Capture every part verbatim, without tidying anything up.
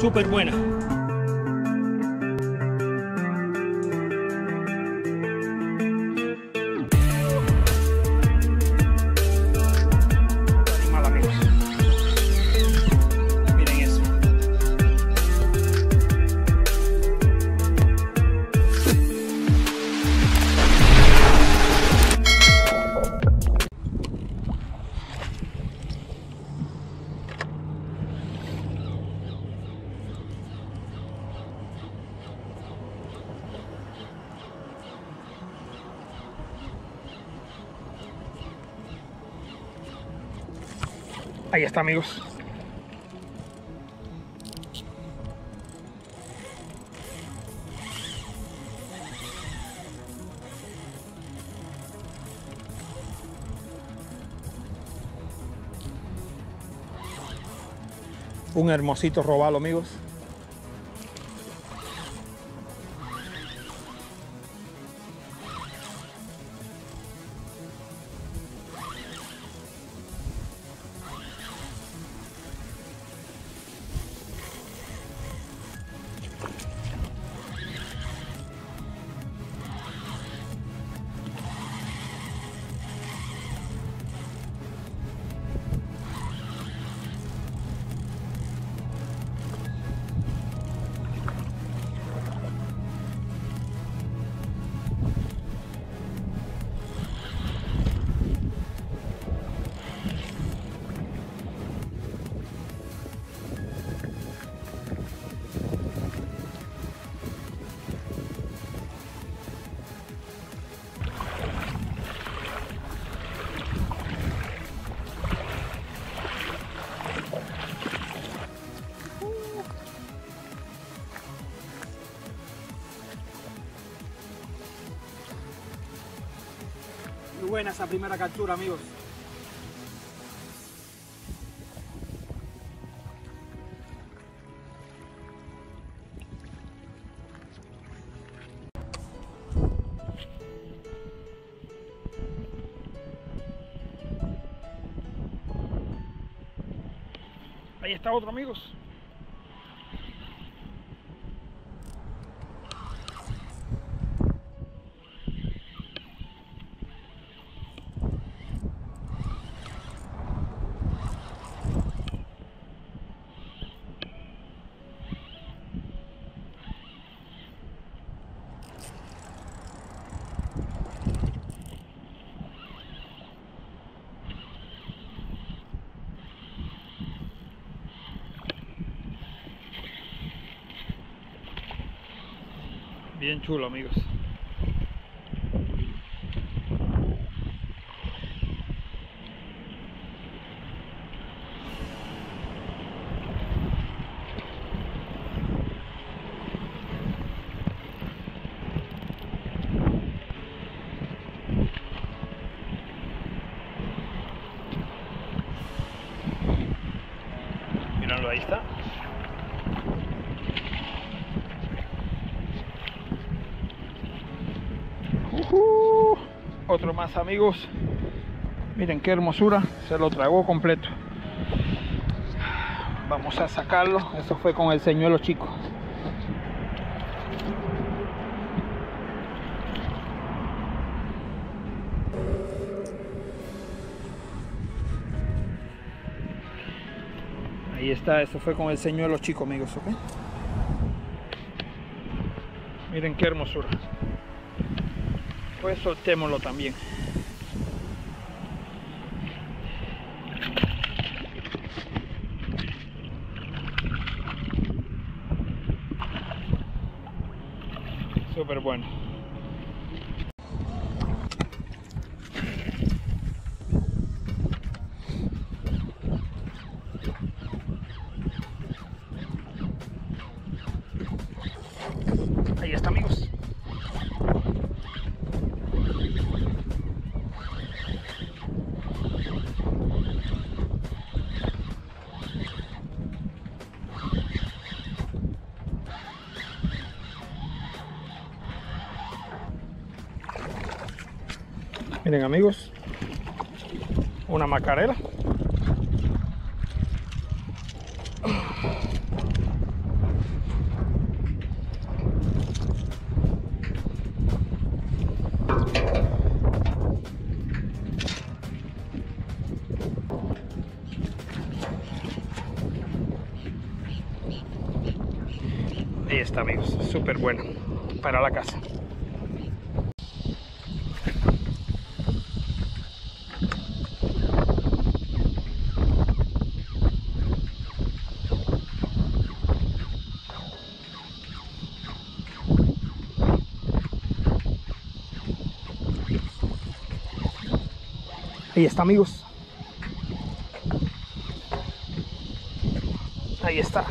súper buena. Ahí está, amigos. Un hermosito robalo, amigos. Muy buena esa primera captura, amigos. Ahí está otro, amigos. Bien chulo, amigos. Míralo, ahí está. Uh, otro más, amigos. Miren qué hermosura, se lo tragó completo. Vamos a sacarlo. Eso fue con el señuelo chico. Ahí está, eso fue con el señuelo chico, amigos, ¿ok? Miren qué hermosura. Pues soltémoslo también. Súper bueno. Ahí está, amigos. Miren, amigos, una macarela. Ahí está, amigos, súper bueno para la casa. Ahí está, amigos. Ahí está.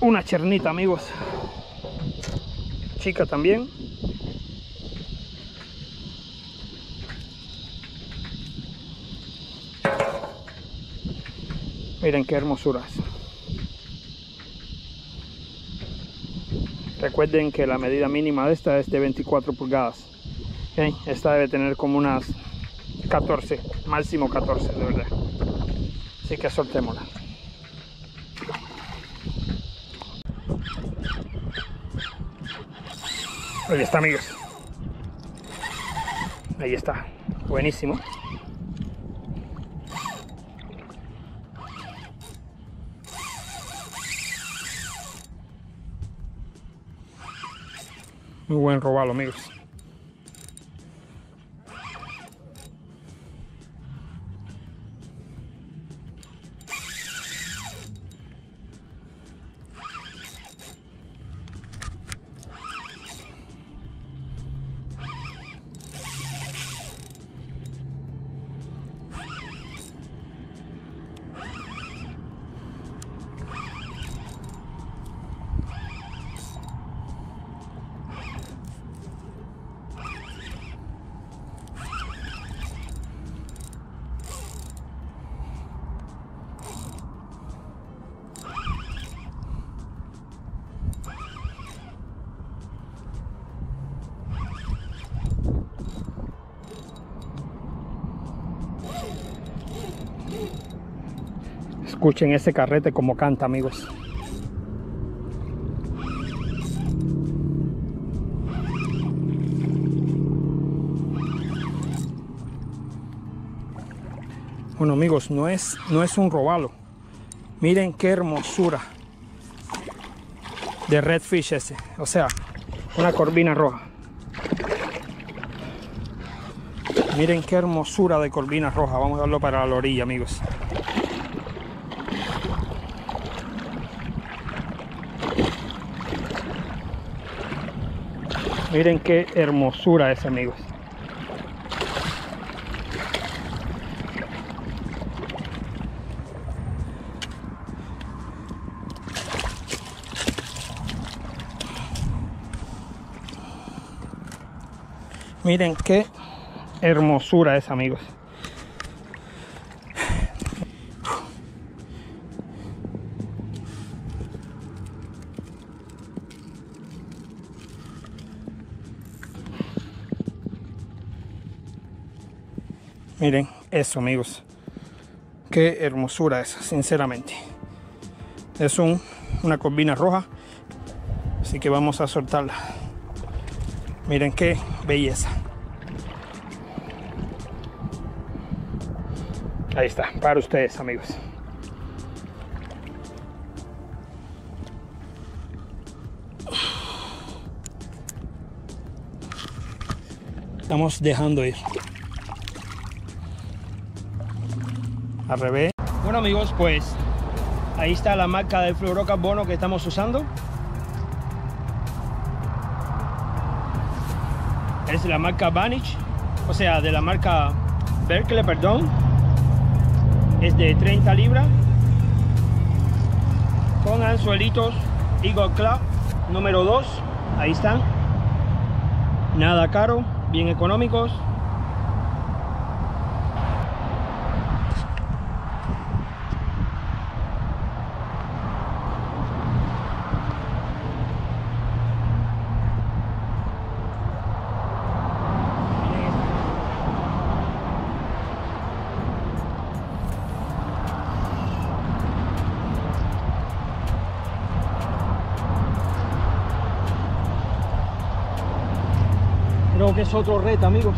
Una chernita, amigos. Chica también. Miren qué hermosuras. Recuerden que la medida mínima de esta es de veinticuatro pulgadas. ¿Okay? Esta debe tener como unas catorce, máximo catorce, de verdad. Así que soltémosla. Ahí está, amigos. Ahí está. Buenísimo. Muy buen robalo, amigos. Escuchen ese carrete como canta, amigos. Bueno, amigos, no es, no es un robalo. Miren qué hermosura de redfish ese. O sea, una corvina roja. Miren qué hermosura de corvina roja. Vamos a darlo para la orilla, amigos. Miren qué hermosura es, amigos. Miren qué hermosura es, amigos. Miren eso, amigos. Qué hermosura es, sinceramente. Es un, una corvina roja. Así que vamos a soltarla. Miren qué belleza. Ahí está, para ustedes, amigos. Estamos dejando ir. Al revés. Bueno, amigos, pues ahí está la marca de fluorocarbono que estamos usando. Es de la marca Vanish, o sea, de la marca Berkeley, perdón. Es de treinta libras. Con anzuelitos Eagle Club número dos. Ahí están. Nada caro, bien económicos. Creo que es otro reto, amigos.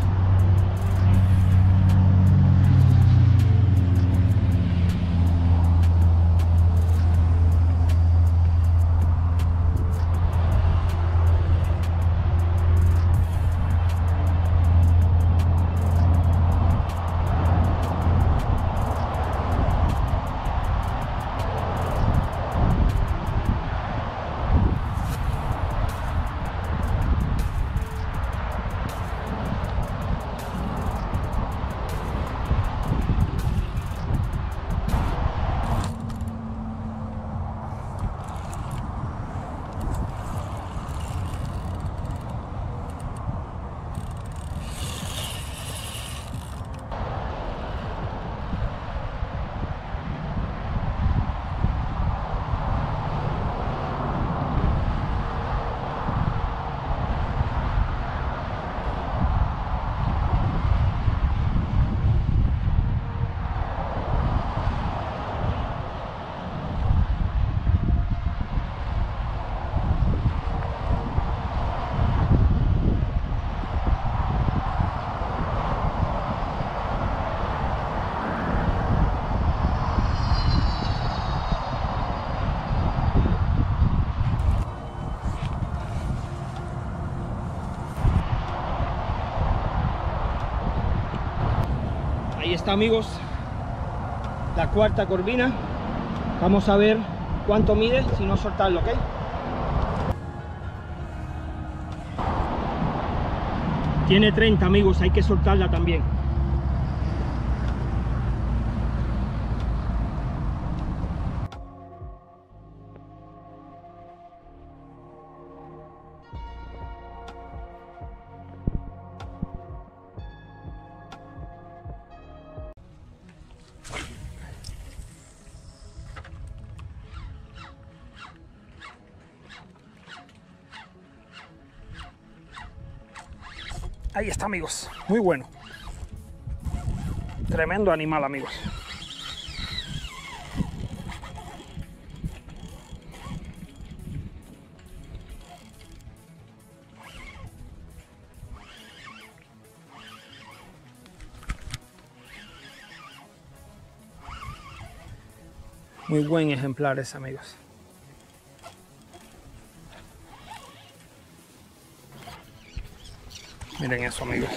Ahí está, amigos, la cuarta corvina. Vamos a ver cuánto mide, si no soltarlo, ¿ok? Tiene treinta, amigos, hay que soltarla también. Ahí está, amigos, muy bueno. Tremendo animal, amigos. Muy buen ejemplar ese, amigos. Miren eso, amigos.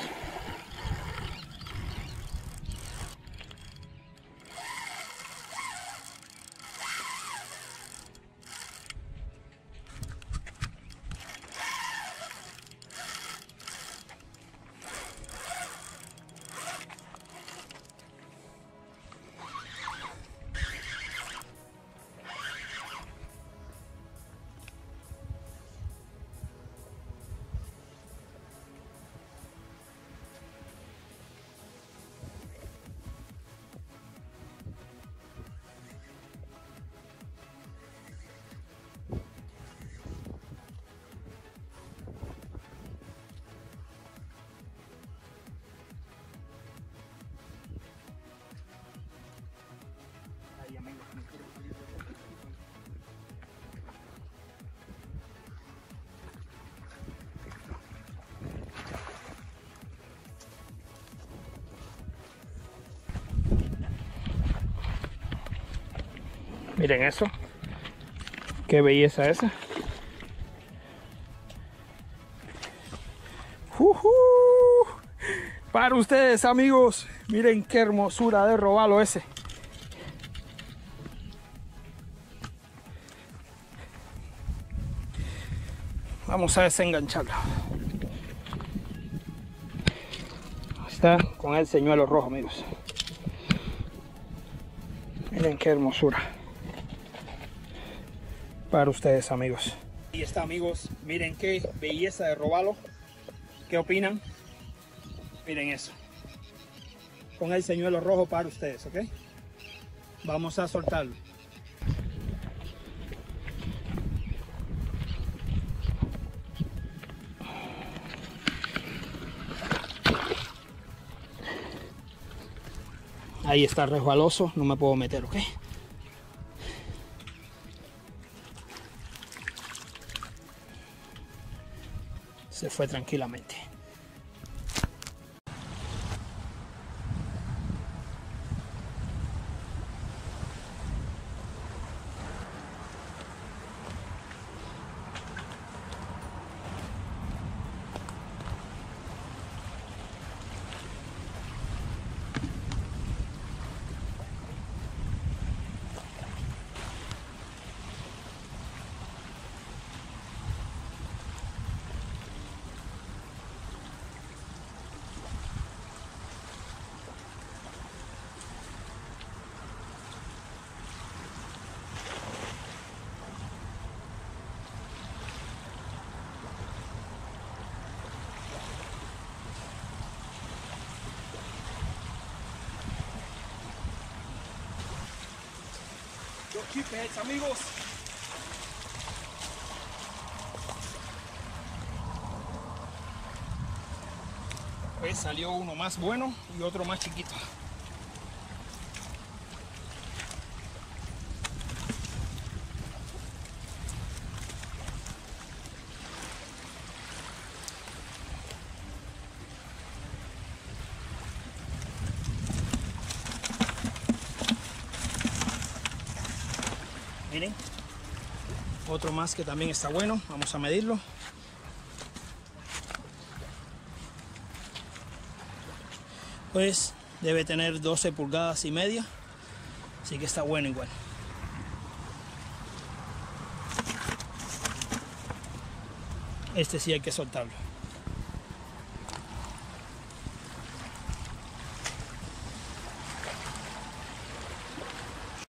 Miren eso, qué belleza esa. Uh-huh. Para ustedes, amigos, miren qué hermosura de robalo ese. Vamos a desengancharlo. Está con el señuelo rojo, amigos. Miren qué hermosura. Para ustedes, amigos. Ahí está, amigos, miren qué belleza de robalo. ¿Qué opinan? Miren eso, con el señuelo rojo para ustedes, ¿ok? Vamos a soltarlo. Ahí está, resbaloso, no me puedo meter, ¿ok? Se fue tranquilamente. Los chipheads, amigos. Pues salió uno más bueno y otro más chiquito. Miren, otro más que también está bueno. Vamos a medirlo. Pues debe tener doce pulgadas y media, así que está bueno igual. Este sí hay que soltarlo.